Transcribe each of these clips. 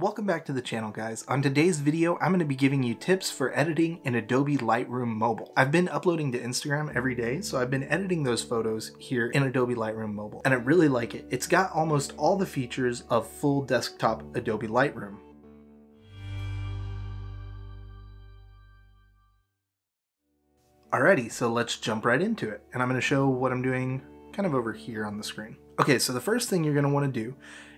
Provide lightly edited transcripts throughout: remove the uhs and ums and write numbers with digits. Welcome back to the channel, guys. On today's video, I'm going to be giving you tips for editing in Adobe Lightroom Mobile. I've been uploading to Instagram every day, so I've been editing those photos here in Adobe Lightroom Mobile, and I really like it. It's got almost all the features of full desktop Adobe Lightroom. Alrighty, so let's jump right into it, and I'm going to show what I'm doing kind of over here on the screen. Okay, so the first thing you're going to want to do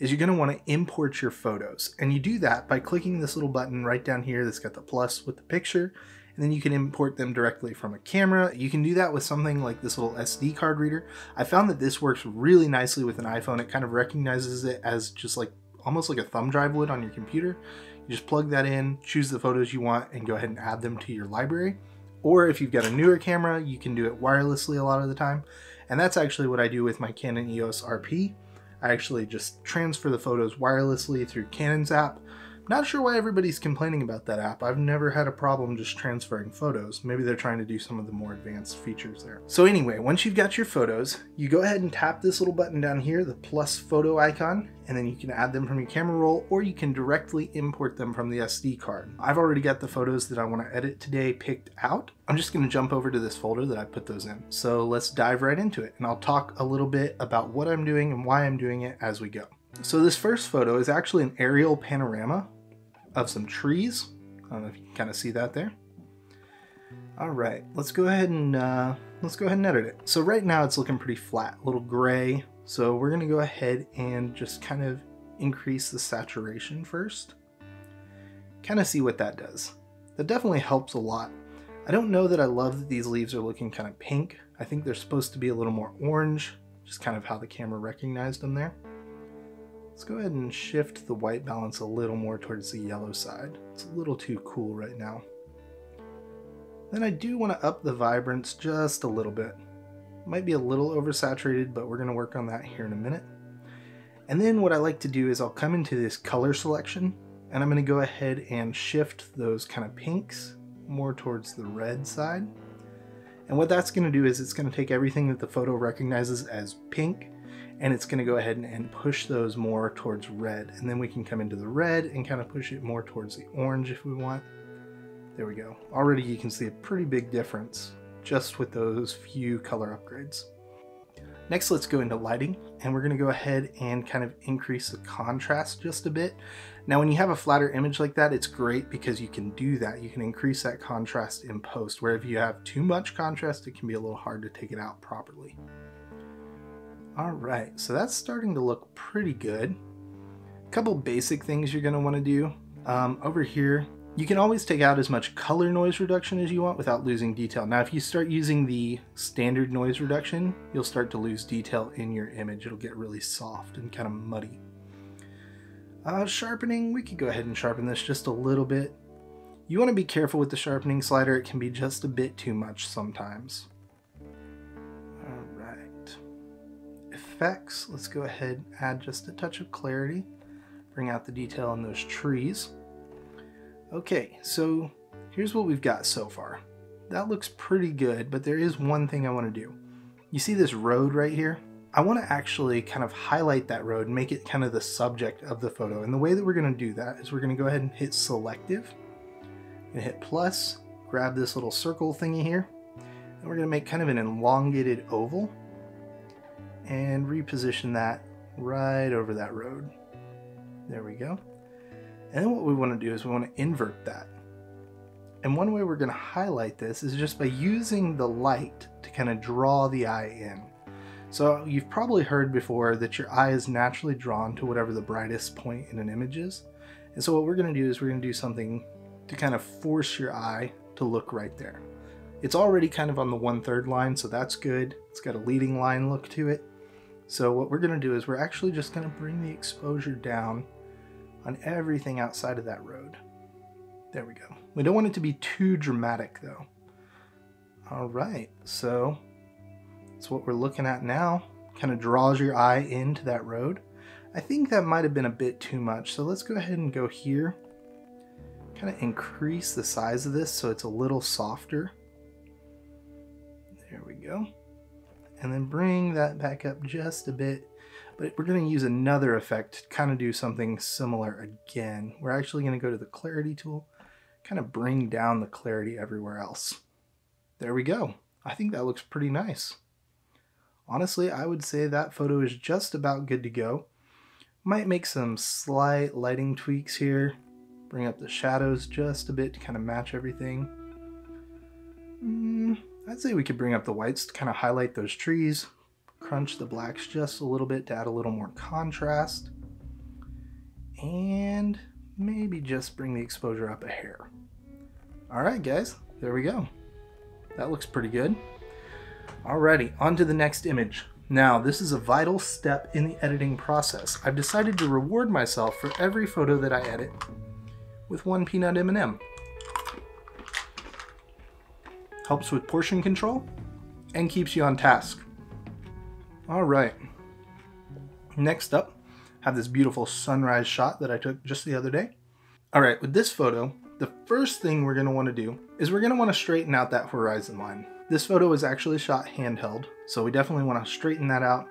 is you're going to want to import your photos. And you do that by clicking this little button right down here that's got the plus with the picture, and then you can import them directly from a camera. You can do that with something like this little SD card reader. I found that this works really nicely with an iPhone. It kind of recognizes it as just like almost like a thumb drive would on your computer. You just plug that in, choose the photos you want, and go ahead and add them to your library. Or if you've got a newer camera, you can do it wirelessly a lot of the time. And that's actually what I do with my Canon EOS RP. I actually just transfer the photos wirelessly through Canon's app. Not sure why everybody's complaining about that app. I've never had a problem just transferring photos. Maybe they're trying to do some of the more advanced features there. So anyway, once you've got your photos, you go ahead and tap this little button down here, the plus photo icon, and then you can add them from your camera roll, or you can directly import them from the SD card. I've already got the photos that I want to edit today picked out. I'm just going to jump over to this folder that I put those in. So let's dive right into it, and I'll talk a little bit about what I'm doing and why I'm doing it as we go. So this first photo is actually an aerial panorama of some trees. I don't know if you can kind of see that there. All right, let's go ahead and edit it. So right now it's looking pretty flat, a little gray. So we're gonna go ahead and just kind of increase the saturation first. Kind of see what that does. That definitely helps a lot. I don't know that I love that these leaves are looking kind of pink. I think they're supposed to be a little more orange, just kind of how the camera recognized them there. Let's go ahead and shift the white balance a little more towards the yellow side. It's a little too cool right now. Then I do want to up the vibrance just a little bit. Might be a little oversaturated, but we're going to work on that here in a minute. And then what I like to do is I'll come into this color selection, and I'm going to go ahead and shift those kind of pinks more towards the red side. And what that's going to do is it's going to take everything that the photo recognizes as pink, and it's going to go ahead and push those more towards red. And then we can come into the red and kind of push it more towards the orange if we want. There we go. Already you can see a pretty big difference just with those few color upgrades. Next, let's go into lighting, and we're going to go ahead and kind of increase the contrast just a bit. Now, when you have a flatter image like that, it's great because you can do that. You can increase that contrast in post, where if you have too much contrast, it can be a little hard to take it out properly. All right, so that's starting to look pretty good. A couple basic things you're going to want to do. Over here, you can always take out as much color noise reduction as you want without losing detail. Now, if you start using the standard noise reduction, you'll start to lose detail in your image. It'll get really soft and kind of muddy. Sharpening, we could go ahead and sharpen this just a little bit. You want to be careful with the sharpening slider. It can be just a bit too much sometimes. Effects, let's go ahead and add just a touch of clarity, bring out the detail in those trees. Okay, so here's what we've got so far. That looks pretty good, but there is one thing I want to do. You see this road right here? I want to actually kind of highlight that road and make it kind of the subject of the photo. And the way that we're going to do that is we're going to go ahead and hit selective and hit plus, grab this little circle thingy here, and we're going to make kind of an elongated oval and reposition that right over that road. There we go. And then what we want to do is we want to invert that. And one way we're going to highlight this is just by using the light to kind of draw the eye in. So you've probably heard before that your eye is naturally drawn to whatever the brightest point in an image is. And so what we're going to do is we're going to do something to kind of force your eye to look right there. It's already kind of on the 1/3 line, so that's good. It's got a leading line look to it. So what we're going to do is we're actually just going to bring the exposure down on everything outside of that road. There we go. We don't want it to be too dramatic though. All right, so that's what we're looking at now. Kind of draws your eye into that road. I think that might have been a bit too much. So let's go ahead and go here. Kind of increase the size of this so it's a little softer. There we go. And then bring that back up just a bit. But we're going to use another effect to kind of do something similar again. We're actually going to go to the clarity tool, kind of bring down the clarity everywhere else. There we go. I think that looks pretty nice. Honestly, I would say that photo is just about good to go. Might make some slight lighting tweaks here. Bring up the shadows just a bit to kind of match everything. I'd say we could bring up the whites to kind of highlight those trees. Crunch the blacks just a little bit to add a little more contrast. And maybe just bring the exposure up a hair. All right, guys, there we go. That looks pretty good. Alrighty, on to the next image. Now, this is a vital step in the editing process. I've decided to reward myself for every photo that I edit with one peanut M&M. Helps with portion control and keeps you on task. Alright, next up, I have this beautiful sunrise shot that I took just the other day. Alright, with this photo, the first thing we're going to want to do is we're going to want to straighten out that horizon line. This photo is actually shot handheld, so we definitely want to straighten that out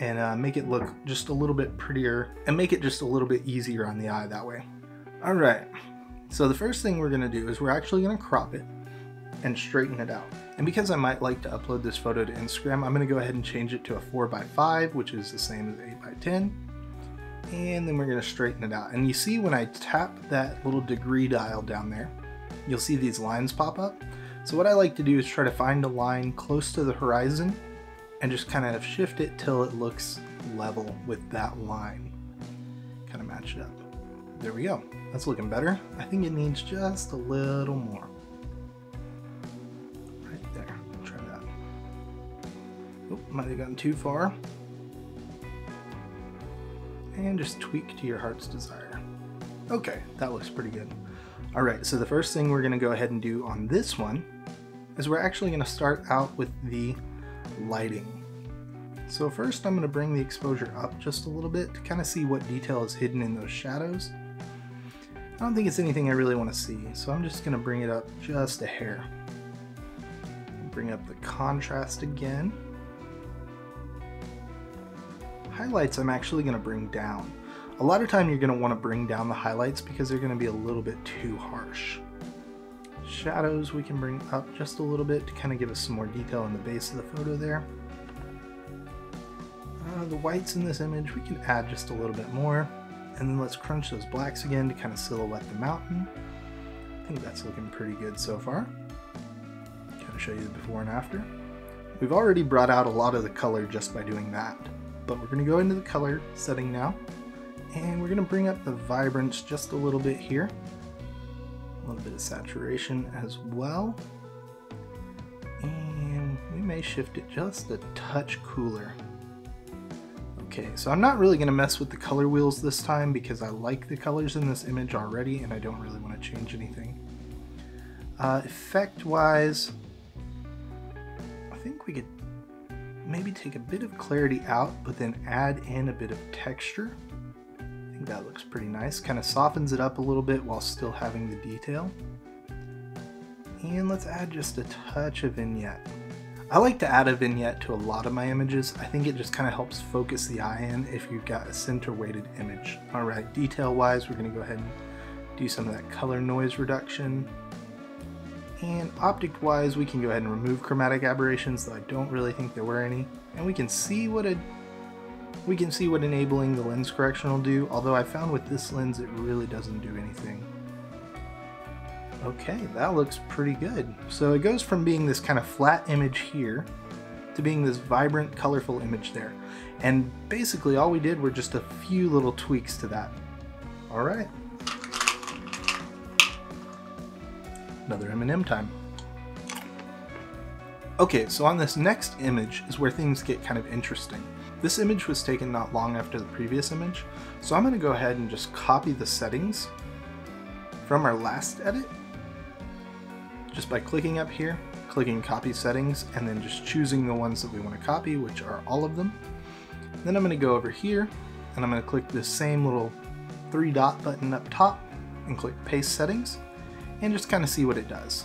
and make it look just a little bit prettier and make it just a little bit easier on the eye that way. All right, so the first thing we're going to do is we're actually going to crop it and straighten it out. And because I might like to upload this photo to Instagram, I'm going to go ahead and change it to a 4x5, which is the same as 8x10. And then we're going to straighten it out. And you see when I tap that little degree dial down there, you'll see these lines pop up. So what I like to do is try to find a line close to the horizon and just kind of shift it till it looks level with that line. Kind of match it up. There we go. That's looking better. I think it needs just a little more. Right there. Try that. Oh, might have gotten too far. And just tweak to your heart's desire. Okay, that looks pretty good. All right, so the first thing we're gonna go ahead and do on this one is we're actually gonna start out with the lighting. So first I'm gonna bring the exposure up just a little bit to kind of see what detail is hidden in those shadows. I don't think it's anything I really wanna see, so I'm just gonna bring it up just a hair. Bring up the contrast again. Highlights I'm actually going to bring down. A lot of time you're going to want to bring down the highlights because they're going to be a little bit too harsh. Shadows we can bring up just a little bit to kind of give us some more detail in the base of the photo there. The whites in this image we can add just a little bit more. And then let's crunch those blacks again to kind of silhouette the mountain. I think that's looking pretty good so far. Kind of show you the before and after. We've already brought out a lot of the color just by doing that. But we're going to go into the color setting now, and we're going to bring up the vibrance just a little bit here. A little bit of saturation as well. And we may shift it just a touch cooler. Okay, so I'm not really going to mess with the color wheels this time because I like the colors in this image already and I don't really want to change anything. Effect-wise, I think we could maybe take a bit of clarity out, but then add in a bit of texture. I think that looks pretty nice. Kind of softens it up a little bit while still having the detail. And let's add just a touch of vignette. I like to add a vignette to a lot of my images. I think it just kind of helps focus the eye in if you've got a center-weighted image. All right, detail-wise, we're going to go ahead and do some of that color noise reduction. And optic-wise, we can go ahead and remove chromatic aberrations, though I don't really think there were any. And we can see what enabling the lens correction will do, although I found with this lens it really doesn't do anything. Okay, that looks pretty good. So it goes from being this kind of flat image here to being this vibrant, colorful image there. And basically all we did were just a few little tweaks to that. All right. Another M&M time. Okay, so on this next image is where things get kind of interesting. This image was taken not long after the previous image, so I'm going to go ahead and just copy the settings from our last edit, just by clicking up here, clicking copy settings, and then just choosing the ones that we want to copy, which are all of them. Then I'm going to go over here, and I'm going to click this same little 3-dot button up top, and click paste settings, and just kind of see what it does.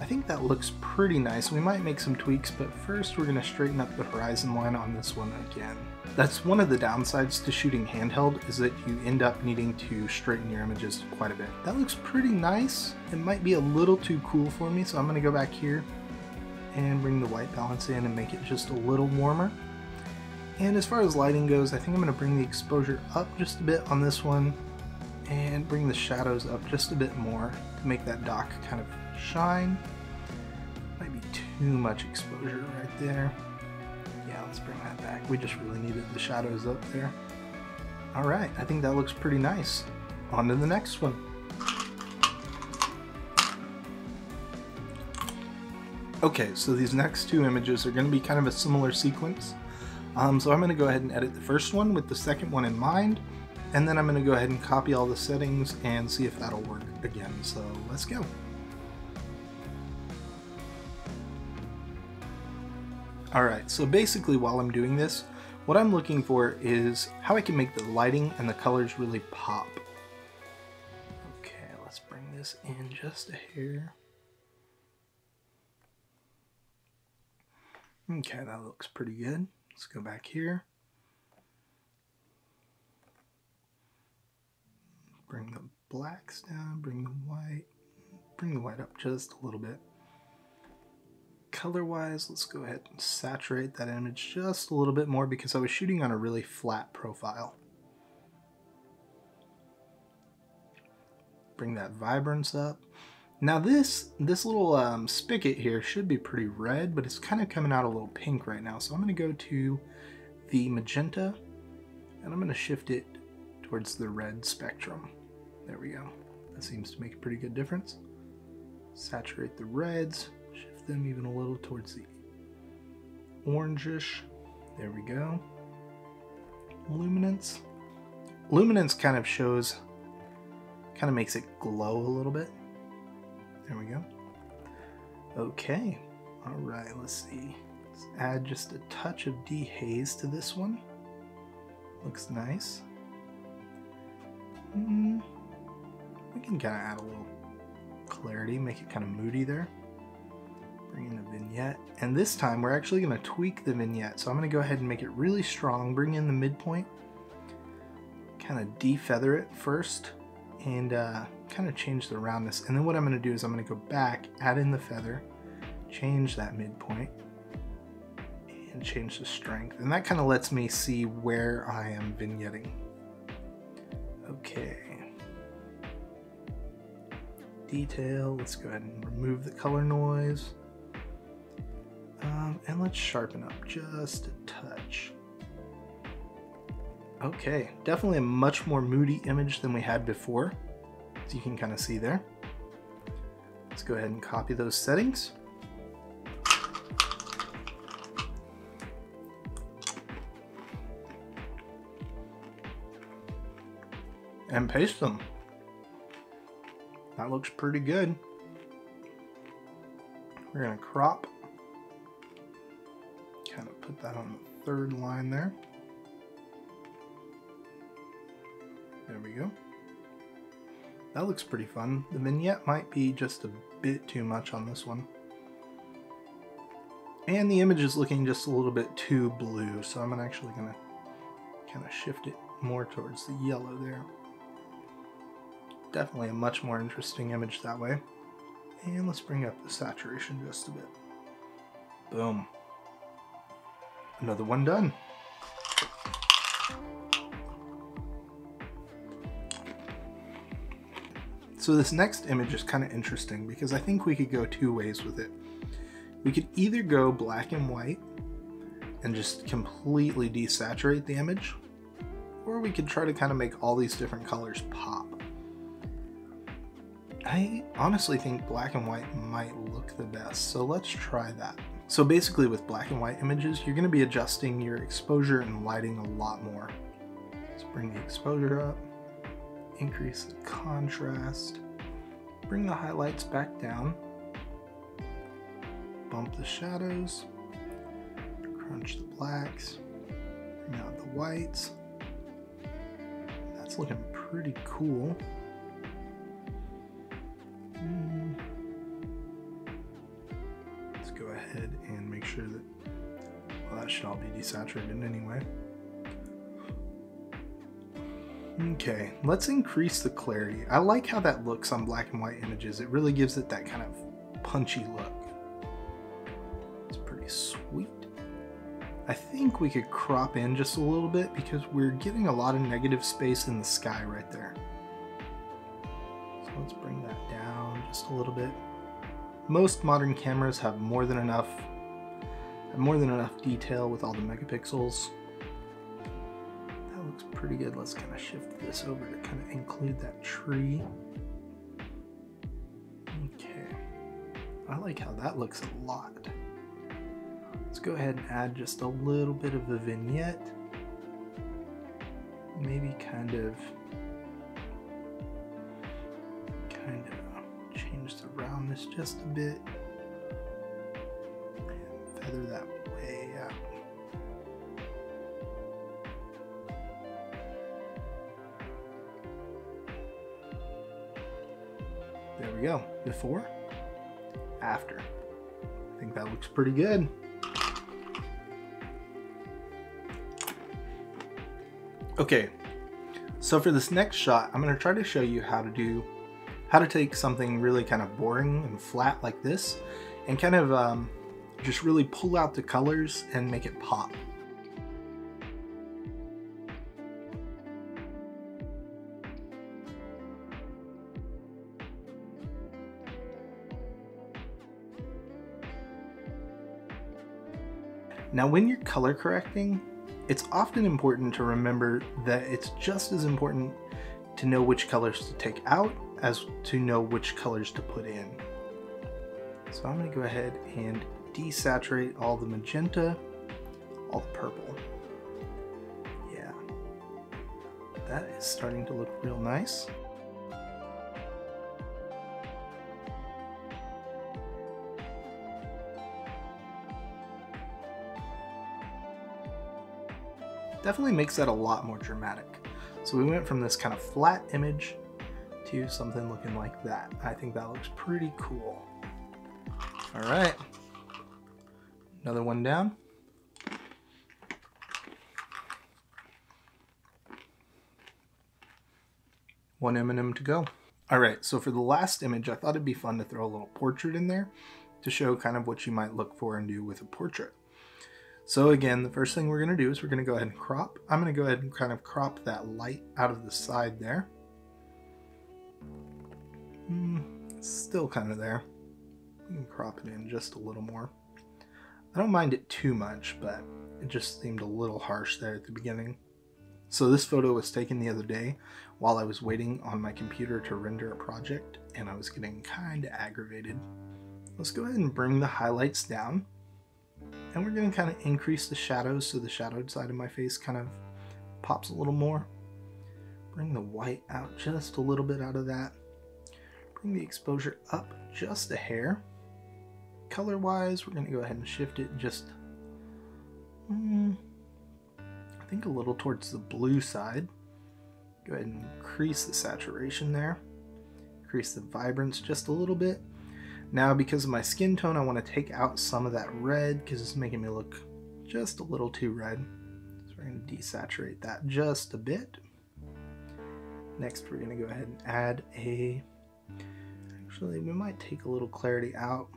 I think that looks pretty nice. We might make some tweaks, but first we're going to straighten up the horizon line on this one again. That's one of the downsides to shooting handheld, is that you end up needing to straighten your images quite a bit. That looks pretty nice. It might be a little too cool for me, so I'm gonna go back here and bring the white balance in and make it just a little warmer. And as far as lighting goes, I think I'm gonna bring the exposure up just a bit on this one and bring the shadows up just a bit more to make that dock kind of shine. Might be too much exposure right there. Yeah, let's bring that back. We just really needed the shadows up there. All right, I think that looks pretty nice. On to the next one. Okay, so these next two images are gonna be kind of a similar sequence. So I'm gonna go ahead and edit the first one with the second one in mind, and then I'm gonna go ahead and copy all the settings and see if that'll work again. So let's go. Alright, so basically while I'm doing this, what I'm looking for is how I can make the lighting and the colors really pop. Okay, let's bring this in just a hair. Okay, that looks pretty good. Let's go back here. Bring the blacks down, bring the white up just a little bit. Color-wise, let's go ahead and saturate that image just a little bit more because I was shooting on a really flat profile. Bring that vibrance up. Now this little spigot here should be pretty red, but it's kind of coming out a little pink right now. So I'm going to go to the magenta, and I'm going to shift it towards the red spectrum. There we go. That seems to make a pretty good difference. Saturate the reds. Shift them even a little towards the orangish. There we go. Luminance. Luminance kind of shows, kind of makes it glow a little bit. There we go. Okay. All right, let's see. Let's add just a touch of dehaze to this one. Looks nice. We can kind of add a little clarity, make it kind of moody there. Bring in the vignette, and this time we're actually going to tweak the vignette, so I'm going to go ahead and make it really strong, bring in the midpoint, kind of de-feather it first, and kind of change the roundness, and then what I'm going to do is I'm going to go back, add in the feather, change that midpoint, and change the strength, and that kind of lets me see where I am vignetting. Okay. Detail, let's go ahead and remove the color noise. And let's sharpen up just a touch. Okay, definitely a much more moody image than we had before, as you can kind of see there. Let's go ahead and copy those settings. And paste them. That looks pretty good. We're gonna crop. Kind of put that on the third line there. There we go. That looks pretty fun. The vignette might be just a bit too much on this one. And the image is looking just a little bit too blue, so I'm actually gonna kind of shift it more towards the yellow there. Definitely a much more interesting image that way. And let's bring up the saturation just a bit. Boom. Another one done. So this next image is kind of interesting because I think we could go two ways with it. We could either go black and white and just completely desaturate the image, or we could try to kind of make all these different colors pop. I honestly think black and white might look the best, so let's try that. So basically with black and white images, you're going to be adjusting your exposure and lighting a lot more. Let's bring the exposure up, increase the contrast, bring the highlights back down, bump the shadows, crunch the blacks, bring out the whites. That's looking pretty cool. Let's go ahead and make sure that, well, that should all be desaturated anyway. Okay, let's increase the clarity. I like how that looks on black and white images. It really gives it that kind of punchy look. It's pretty sweet. I think we could crop in just a little bit because we're getting a lot of negative space in the sky right there. So let's bring that down just a little bit. Most modern cameras have more than enough detail with all the megapixels. That looks pretty good. Let's kind of shift this over to kind of include that tree. Okay, I like how that looks a lot. Let's go ahead and add just a little bit of a vignette. Maybe kind of change the roundness just a bit. And feather that way out. There we go. Before, after. I think that looks pretty good. Okay, so for this next shot, I'm going to try to show you how to take something really kind of boring and flat like this and kind of just really pull out the colors and make it pop. Now when you're color correcting, it's often important to remember that it's just as important to know which colors to take out as to know which colors to put in. So I'm going to go ahead and desaturate all the magenta, all the purple. Yeah, that is starting to look real nice. Definitely makes that a lot more dramatic. So we went from this kind of flat image to something looking like that. I think that looks pretty cool. All right, another one down. One M&M to go. All right, so for the last image, I thought it'd be fun to throw a little portrait in there to show kind of what you might look for and do with a portrait. So again, the first thing we're going to do is we're going to go ahead and crop. I'm going to go ahead and kind of crop that light out of the side there. It's still kind of there. You can crop it in just a little more. I don't mind it too much, but it just seemed a little harsh there at the beginning. So this photo was taken the other day while I was waiting on my computer to render a project, and I was getting kind of aggravated. Let's go ahead and bring the highlights down. And we're going to kind of increase the shadows so the shadowed side of my face kind of pops a little more. Bring the white out just a little bit out of that. Bring the exposure up just a hair. Color wise, we're going to go ahead and shift it just, I think a little towards the blue side. Go ahead and increase the saturation there. Increase the vibrance just a little bit. Now, because of my skin tone, I want to take out some of that red because it's making me look just a little too red. So we're going to desaturate that just a bit. Next, we're going to go ahead and add a... Actually, we might take a little clarity out,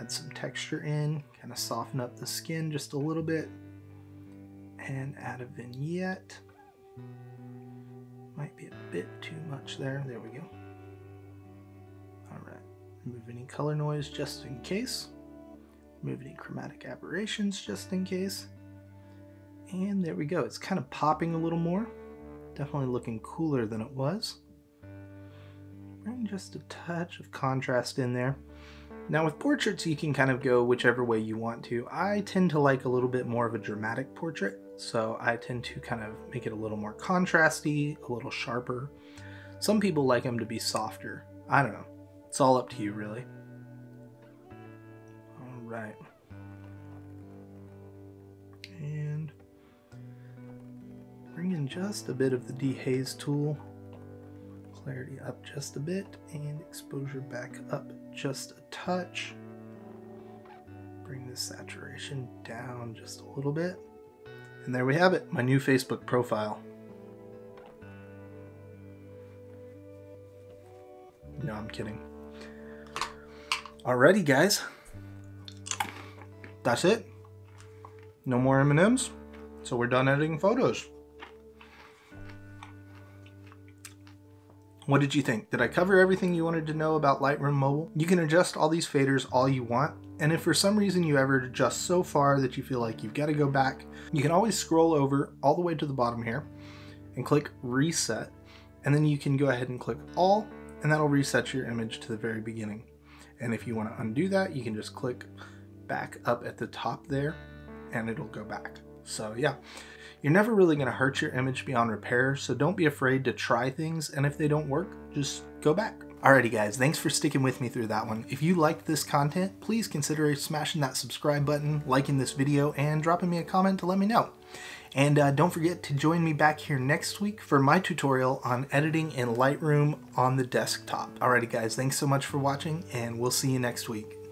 add some texture in, kind of soften up the skin just a little bit, and add a vignette. Might be a bit too much there. There we go. All right. Remove any color noise just in case. Remove any chromatic aberrations just in case. And there we go. It's kind of popping a little more. Definitely looking cooler than it was. Bring just a touch of contrast in there. Now with portraits, you can kind of go whichever way you want to. I tend to like a little bit more of a dramatic portrait. So I tend to kind of make it a little more contrasty, a little sharper. Some people like them to be softer. I don't know. It's all up to you, really. All right. And bring in just a bit of the dehaze tool. Clarity up just a bit and exposure back up just a touch. Bring the saturation down just a little bit. And there we have it, my new Facebook profile. No, I'm kidding. Alrighty, guys. That's it. No more M&Ms. So we're done editing photos. What did you think? Did I cover everything you wanted to know about Lightroom Mobile? You can adjust all these faders all you want, and if for some reason you ever adjust so far that you feel like you've got to go back, you can always scroll over all the way to the bottom here and click reset, and then you can go ahead and click all, and that'll reset your image to the very beginning. And if you want to undo that, you can just click back up at the top there and it'll go back. So yeah. You're never really going to hurt your image beyond repair, so don't be afraid to try things, and if they don't work, just go back. Alrighty guys, thanks for sticking with me through that one. If you liked this content, please consider smashing that subscribe button, liking this video, and dropping me a comment to let me know. And don't forget to join me back here next week for my tutorial on editing in Lightroom on the desktop. Alrighty guys, thanks so much for watching, and we'll see you next week.